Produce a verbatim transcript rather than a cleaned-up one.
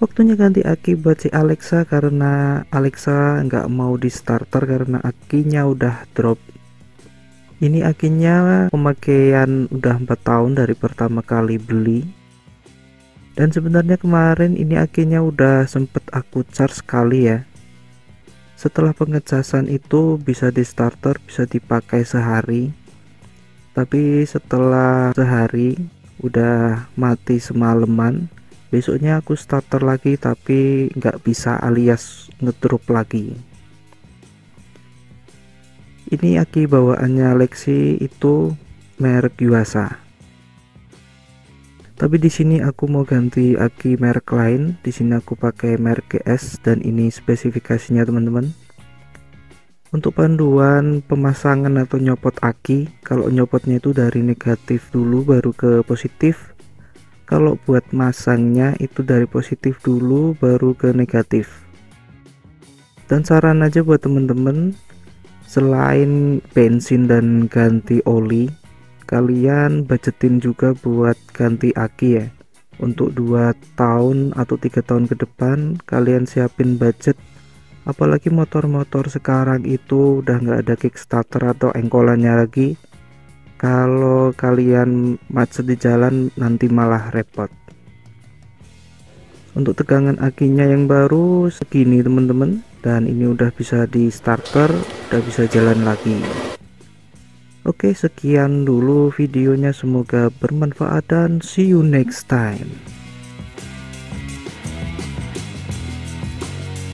Waktunya ganti aki buat si Alexa karena Alexa nggak mau di starter karena akinya udah drop. Ini akinya pemakaian udah empat tahun dari pertama kali beli. Dan sebenarnya kemarin ini akinya udah sempet aku charge sekali ya. Setelah pengecasan itu bisa di starter, bisa dipakai sehari. Tapi setelah sehari udah mati semalaman. Besoknya aku starter lagi tapi nggak bisa alias ngedrop lagi. Ini aki bawaannya Lexi itu merek Yuasa. Tapi di sini aku mau ganti aki merek lain. Di sini aku pakai merek G S dan ini spesifikasinya teman-teman. Untuk panduan pemasangan atau nyopot aki, kalau nyopotnya itu dari negatif dulu baru ke positif. Kalau buat masangnya itu dari positif dulu baru ke negatif. Dan saran aja buat temen-temen, selain bensin dan ganti oli, kalian budgetin juga buat ganti aki ya. Untuk dua tahun atau tiga tahun ke depan kalian siapin budget. Apalagi motor-motor sekarang itu udah nggak ada kickstarter atau engkolannya lagi. Kalau kalian macet di jalan nanti malah repot. Untuk tegangan akinya yang baru segini teman-teman, dan ini udah bisa di starter, udah bisa jalan lagi. Oke, sekian dulu videonya, semoga bermanfaat dan see you next time.